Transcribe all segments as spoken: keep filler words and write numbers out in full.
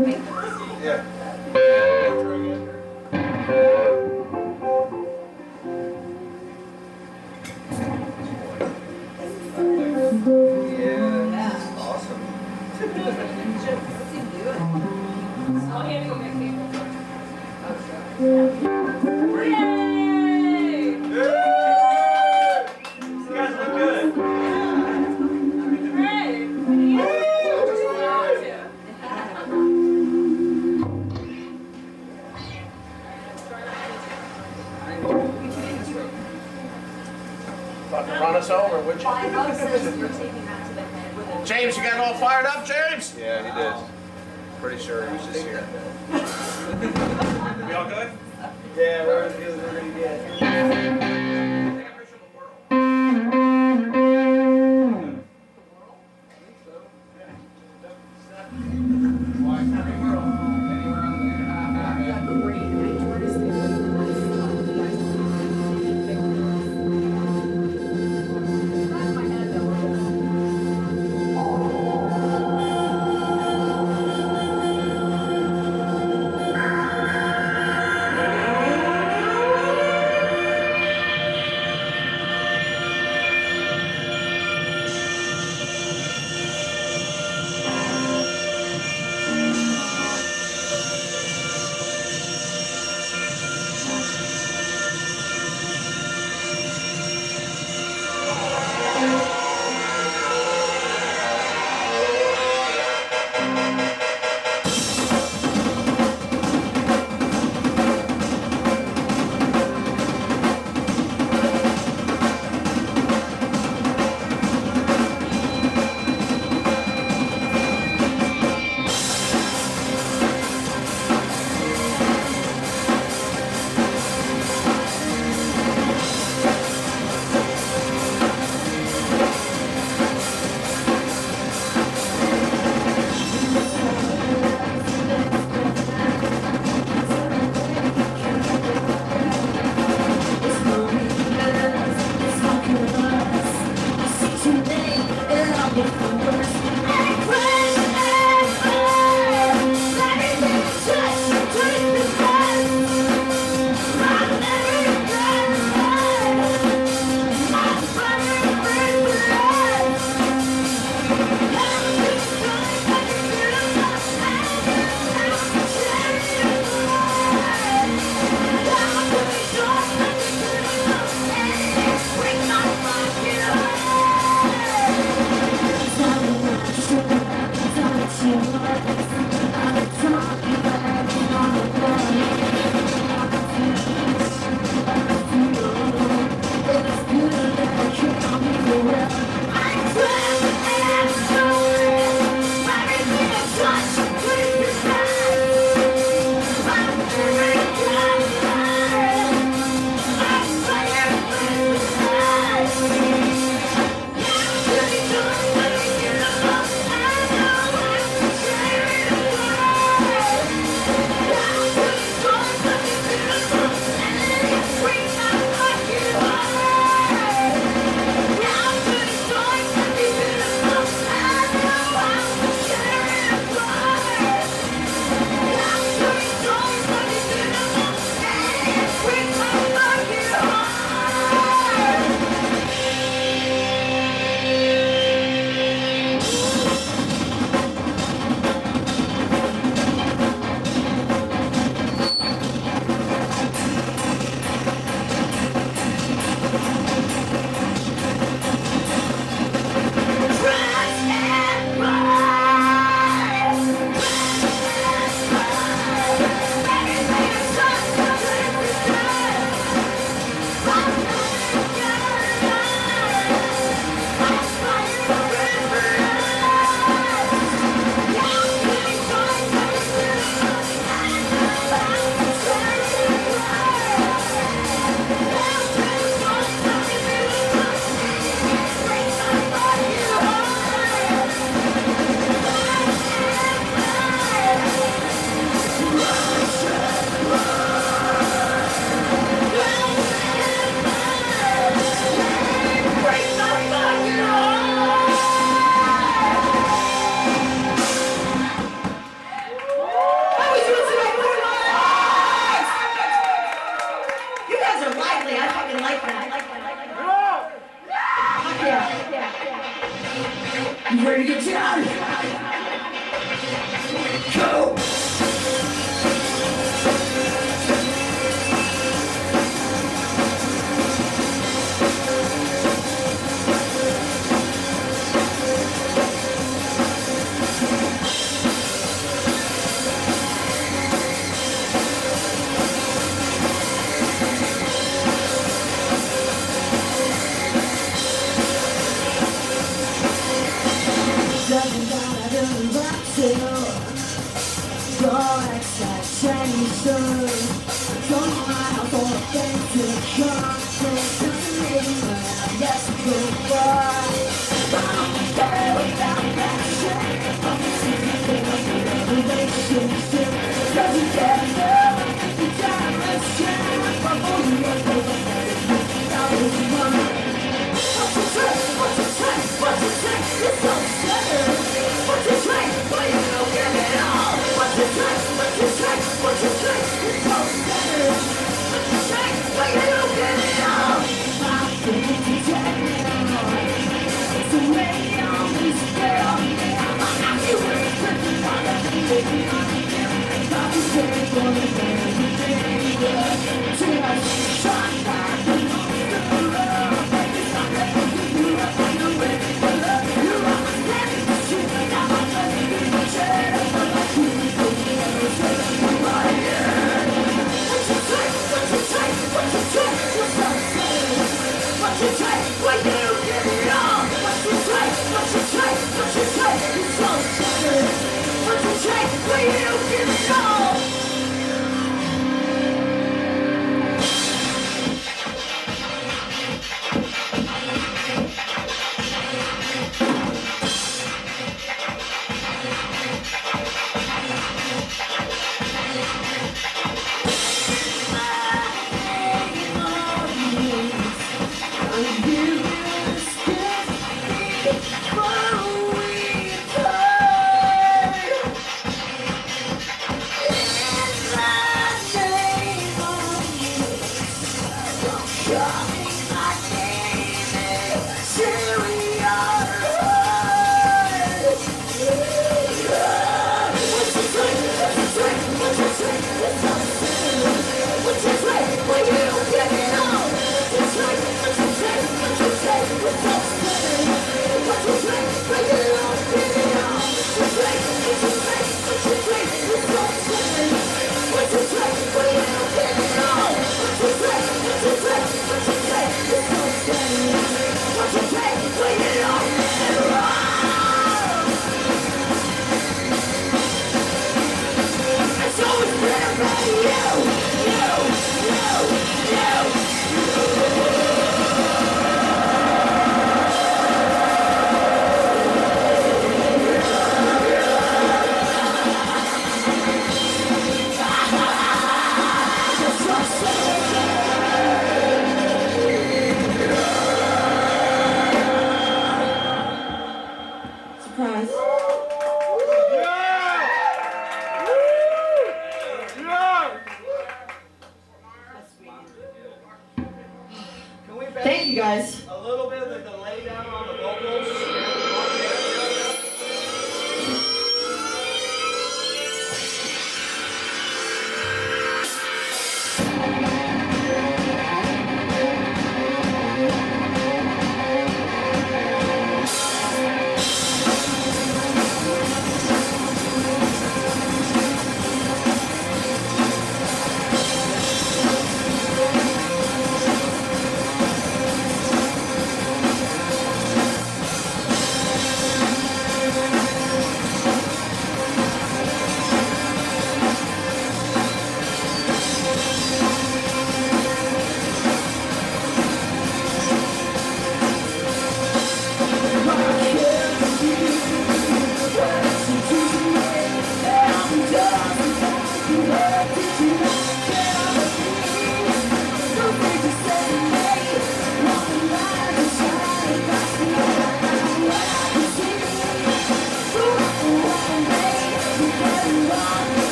Yeah. James, you got all fired up, James? Yeah, he did. Pretty sure he was just here. We all good? Yeah, we're as good as we're going to get.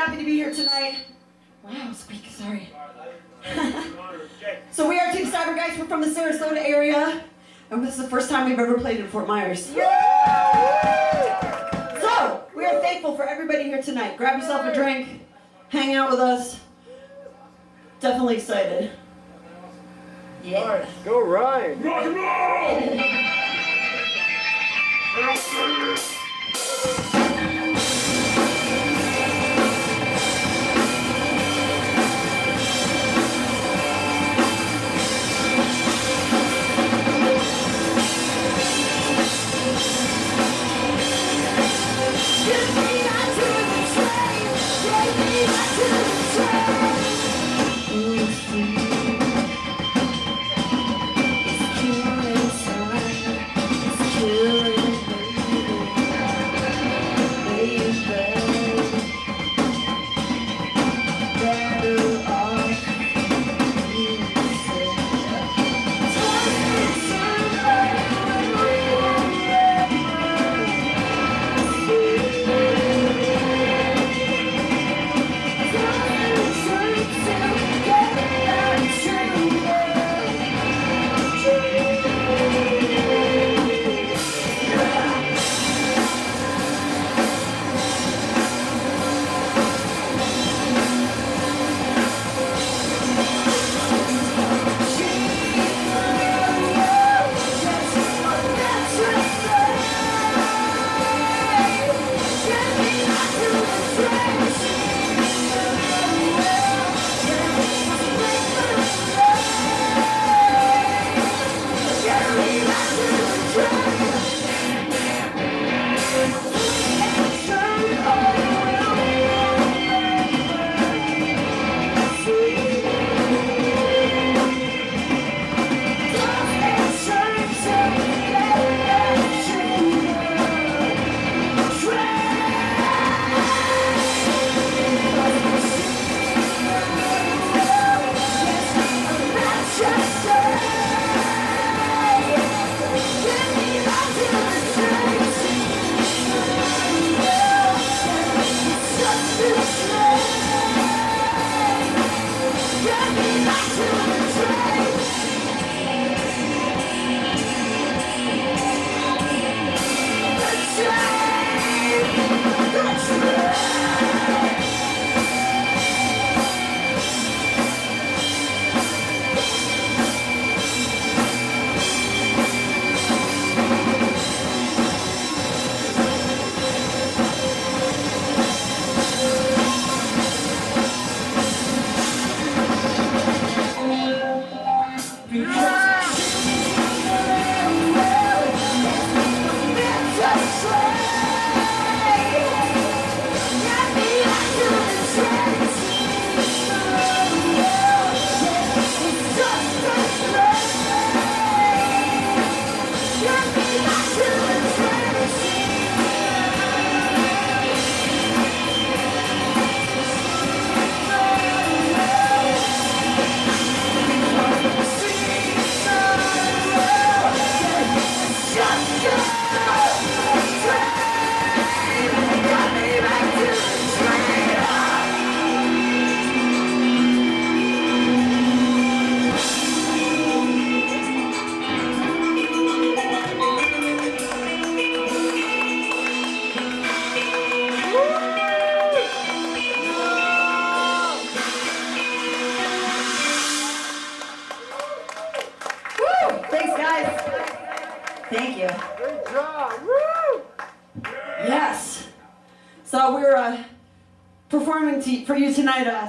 happy to be here tonight. Wow, squeak, sorry. So we are Team Cybergeist. We're from the Sarasota area. And this is the first time we've ever played in Fort Myers. So, we are thankful for everybody here tonight. Grab yourself a drink, hang out with us. Definitely excited. Yeah. Go Ryan! Rock and roll!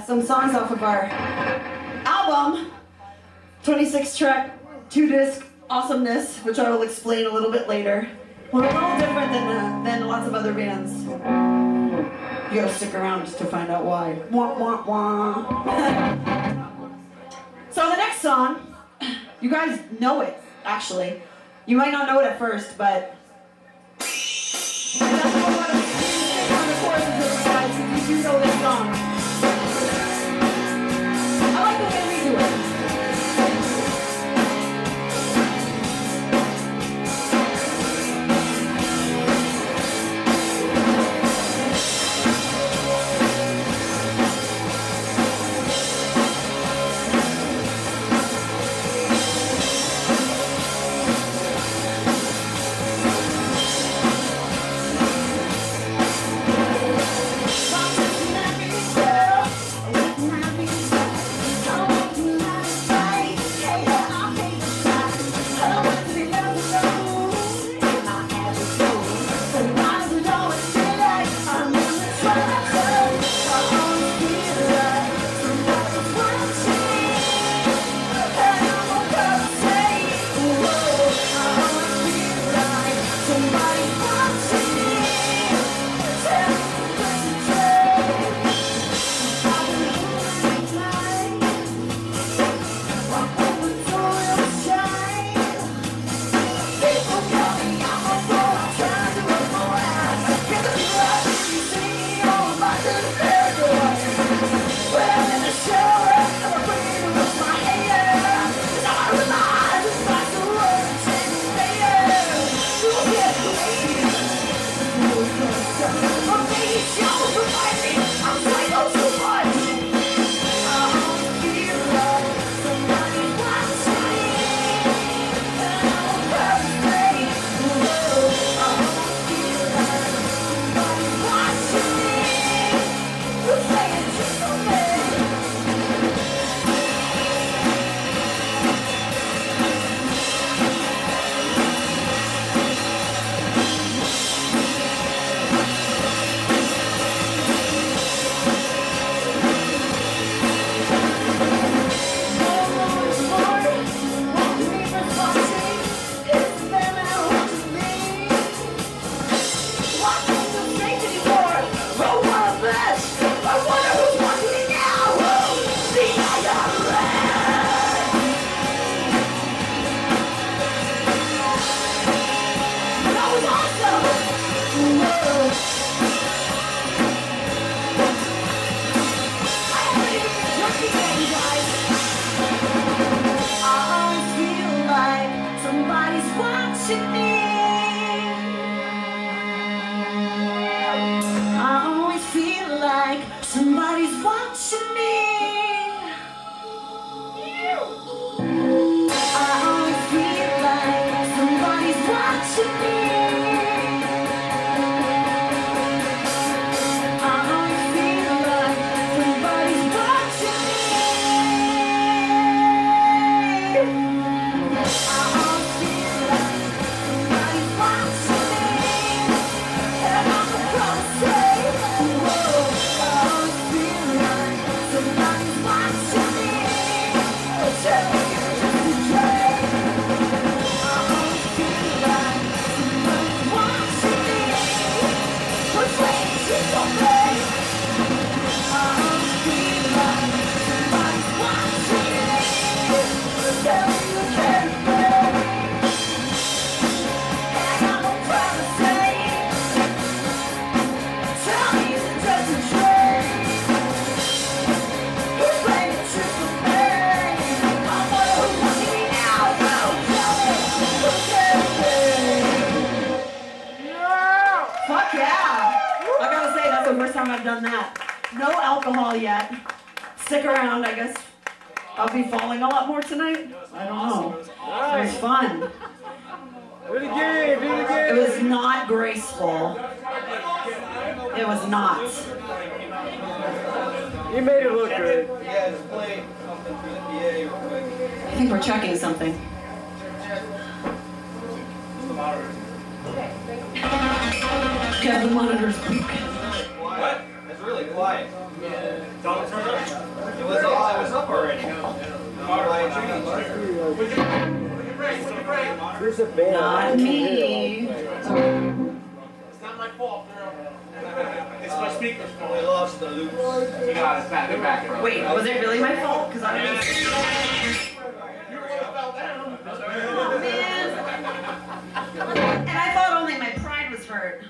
Some songs off of our album, twenty-six track, two disc awesomeness, which I will explain a little bit later. We're a little different than, uh, than lots of other bands. You gotta stick around just to find out why. Wah, wah, wah. So the next song, you guys know it, actually. You might not know it at first, but... that's what one of the choruses guys, you do know this song. I've done that. No alcohol yet. Stick around, I guess. I'll be falling a lot more tonight. I don't know. It was fun. Do it again, do it again. It was not graceful. It was not. You made it look good. Yeah, just play something for the P A real quick. I think we're checking something. Check the monitors. What? It's really quiet. Yeah. Don't turn up. It was all, it was up already. Not me. It's not my fault, girl. It's my speaker's fault. We lost the loops. We got it back. They're back, bro. Wait, was it really my fault? Because I didn't. You were going to fall down. Oh, man. And I thought only my pride was hurt.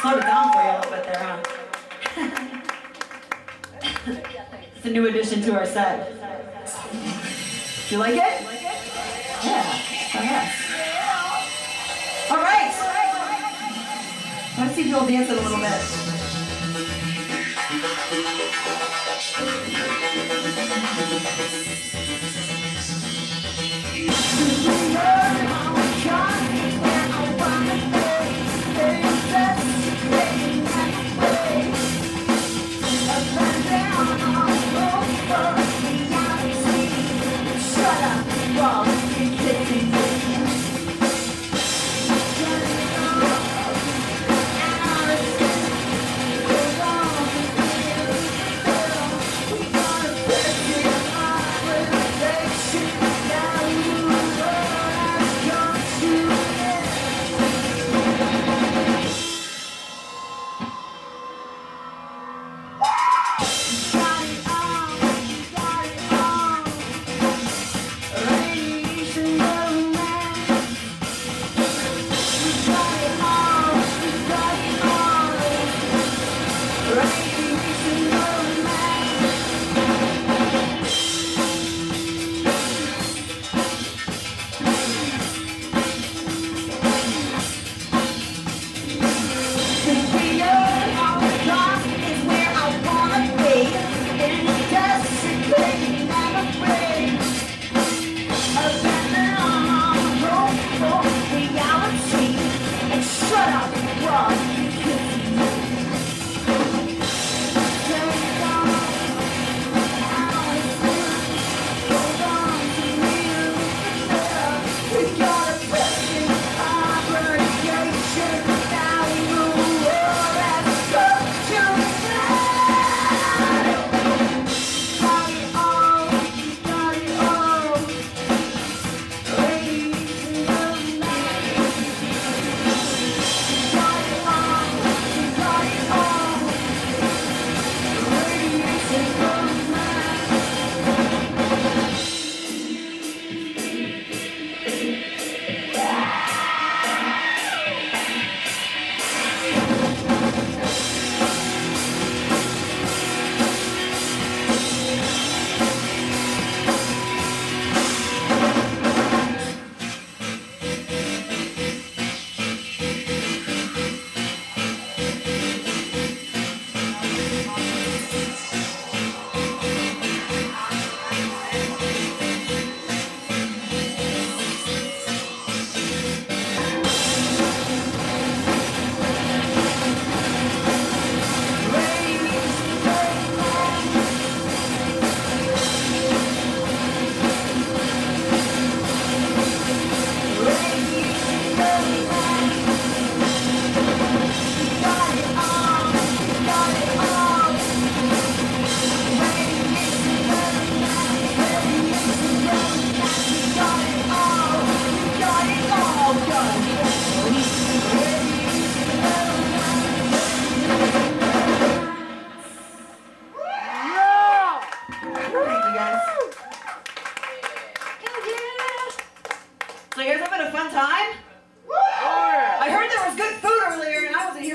slowed it down for you a little bit there, huh? It's a new addition to our set. Do you like it? Yeah. Oh, yeah. All right. Let's see if you'll dance it a little bit.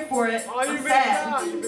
Well, it's getting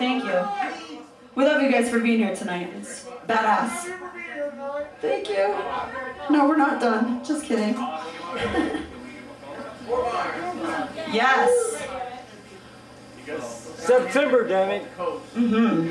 Thank you. We love you guys for being here tonight. It's badass. Thank you. No, we're not done. Just kidding. Yes. September, damn it. Mm-hmm.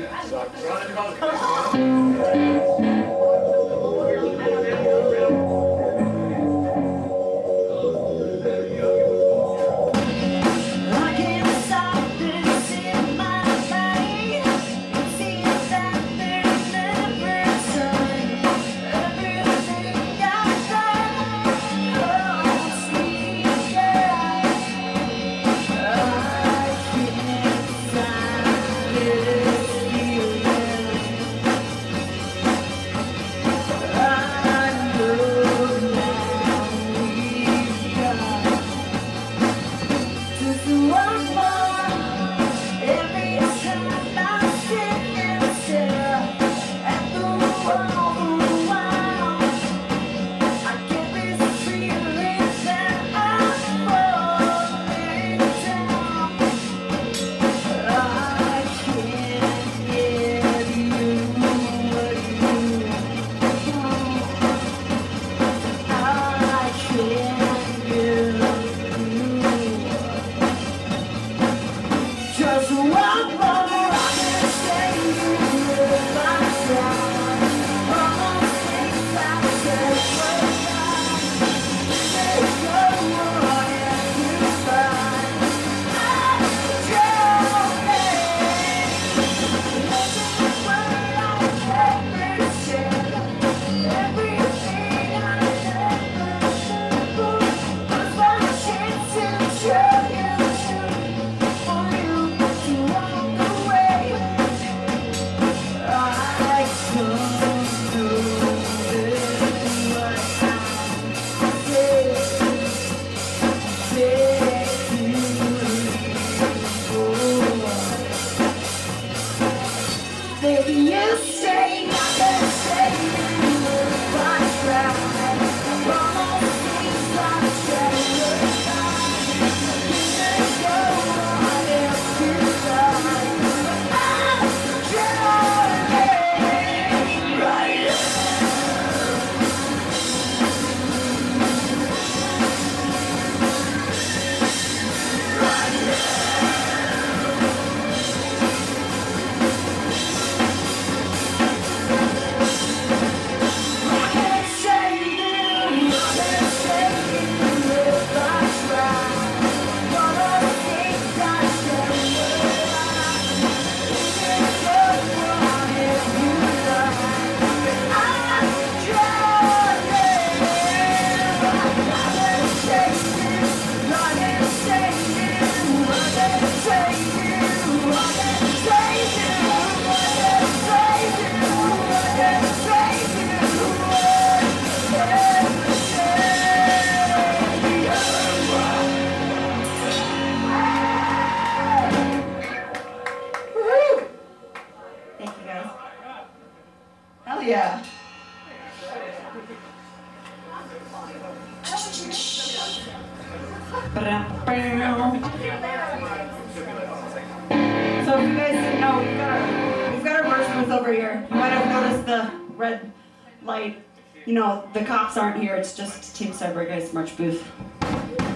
Aren't here, it's just Team Cybergeist merch booth.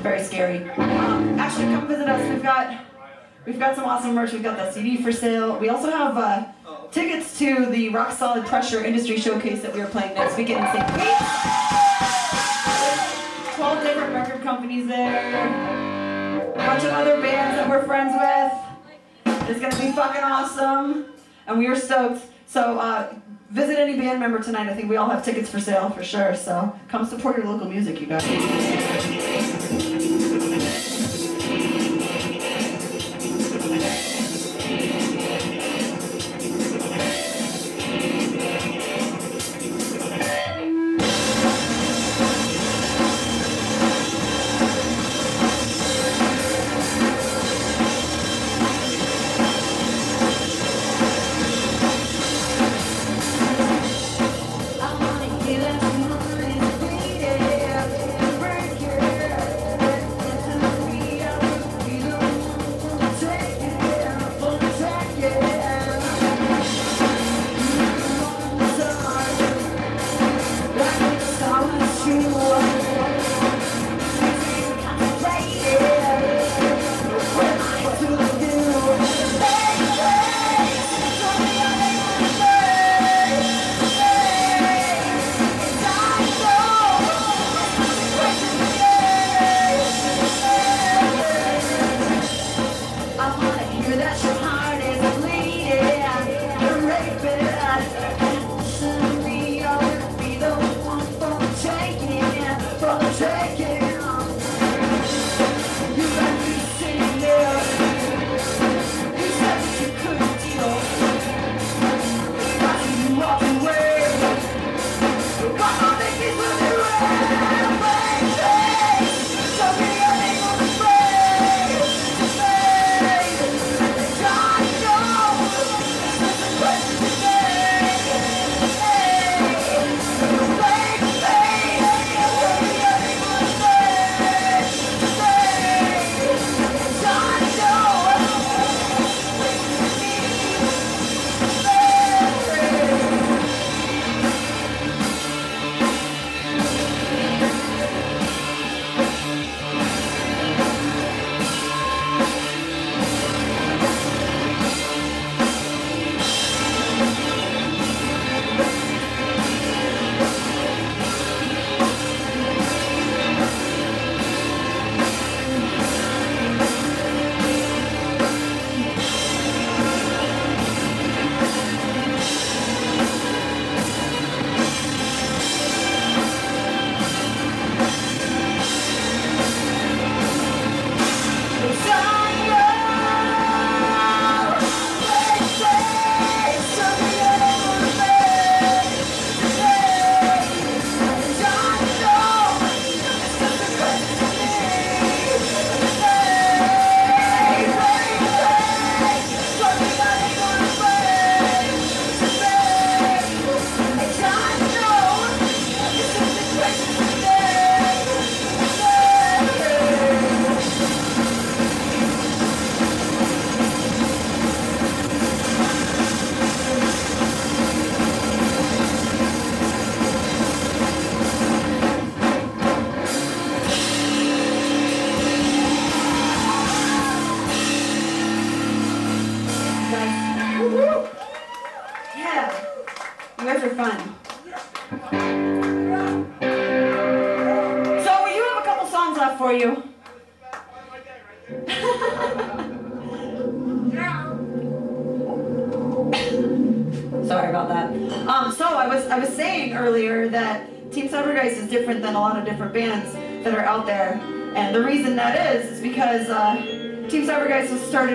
Very scary. Um, actually, come visit us. We've got we've got some awesome merch. We've got the C D for sale. We also have uh, tickets to the Rock Solid Pressure Industry Showcase that we are playing next weekend in Saint Pete. Twelve different record companies there. A bunch of other bands that we're friends with. It's gonna be fucking awesome, and we are stoked. So. Uh, Visit any band member tonight. I think we all have tickets for sale for sure. So come support your local music, you guys. Thank you.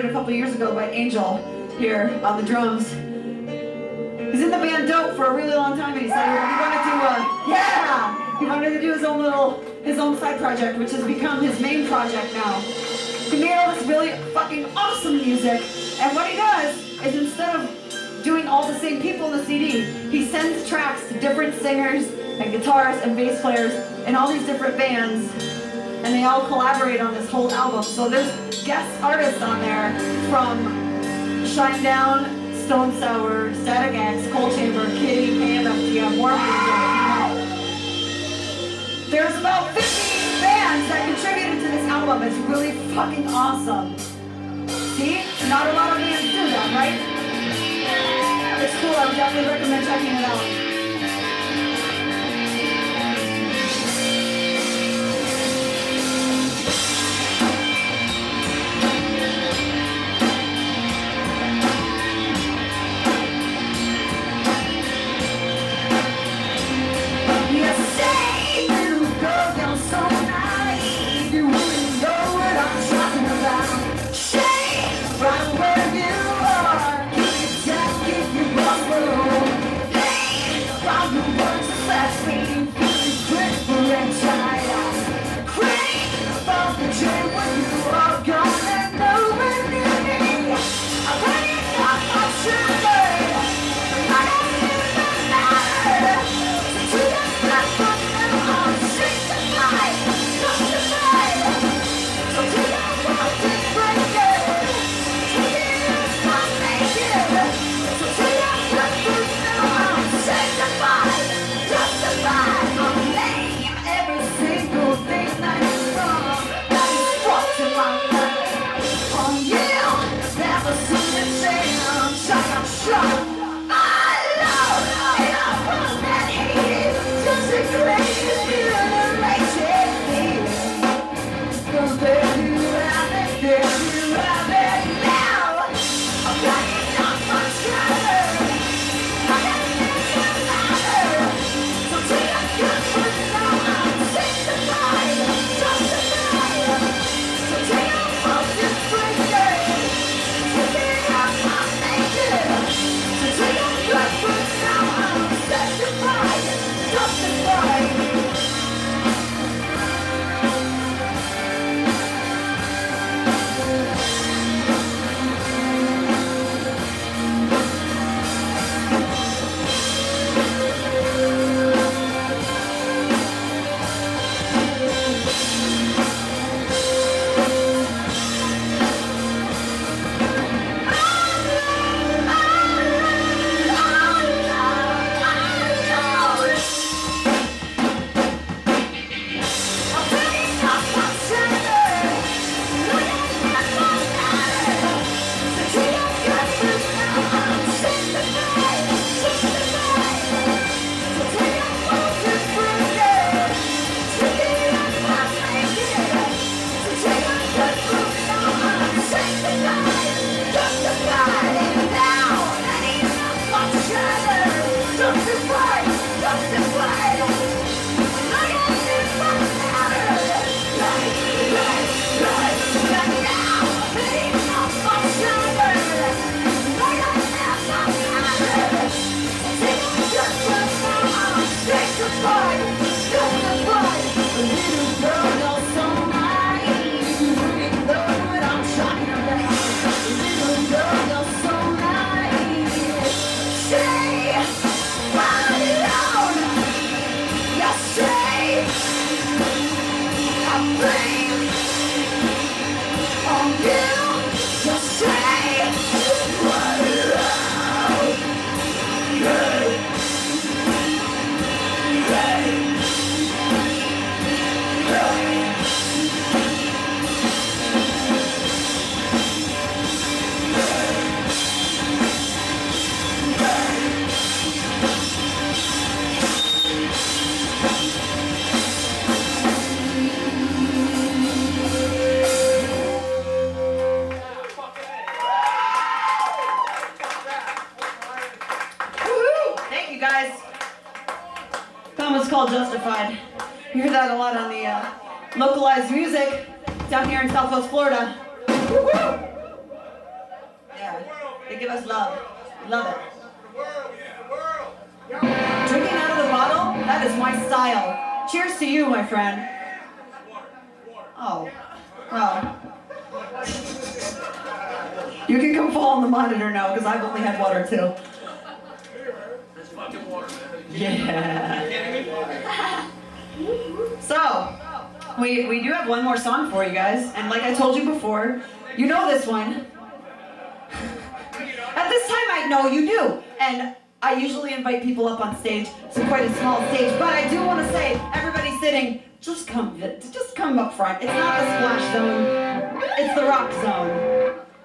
A couple years ago by Angel here on the drums. He's in the band Dope for a really long time, and he said he wanted to, uh, yeah, he wanted to do his own little, his own side project, which has become his main project now. He made all this really fucking awesome music, and what he does is instead of doing all the same people in the C D, he sends tracks to different singers and guitarists and bass players and all these different bands, and they all collaborate on this whole album. So there's guest artists on there from Shinedown, Stone Sour, Static X, Cold Chamber, Kittie, K M F D M, Warped Tour. There's about fifty bands that contributed to this album. It's really fucking awesome. See? Not a lot of bands do that, right? It's cool. I would definitely recommend checking it out. Where you are, keep your jacket, your buffalo. Hey, guys. That one's called Justified. You hear that a lot on the uh, localized music down here in Southwest Florida. Woo-hoo! Yeah, they give us love. Love it. Drinking out of the bottle? That is my style. Cheers to you, my friend. Oh. Oh. You can come fall on the monitor now, because I've only had water, too. There's fucking water, man. Yeah. So, we, we do have one more song for you guys, and like I told you before, you know this one. At this time, I know you do, and I usually invite people up on stage. It's quite a small stage, but I do want to say, everybody sitting, just come, just come up front. It's not a splash zone, it's the rock zone.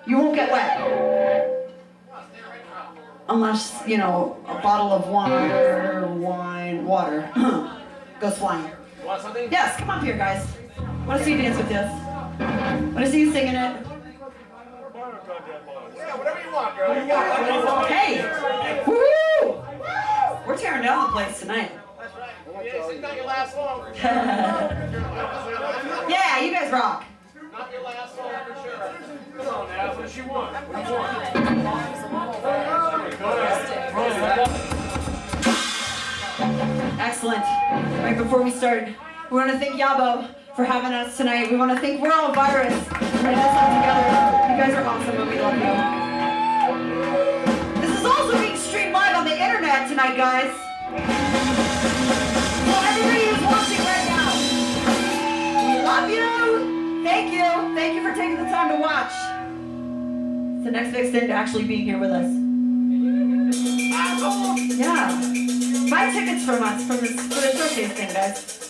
You won't get wet. Unless, you know, a bottle of water, wine, water, goes flying. Want something? Yes, come up here, guys. I want to see you dance with this. I want to see you singing it. Yeah, whatever you want, girl. You got it. Hey! Woo! We're tearing down the place tonight. That's right. Yeah, it's not your last song. Yeah, you guys rock. Not your last song for sure. Come on now, that's what she wants. Excellent. Right before we start, we want to thank Yabo for having us tonight. We want to thank We're All Virus for putting us all together. You guys are awesome and we love you. This is also being streamed live on the internet tonight, guys. Well, everybody who's watching right now, we love you. Thank you. Thank you for taking the time to watch. It's the next big thing to actually being here with us. Yeah. Buy tickets from us from this, for the showcase thing, guys. Yeah!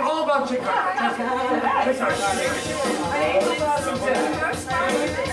All about chicken.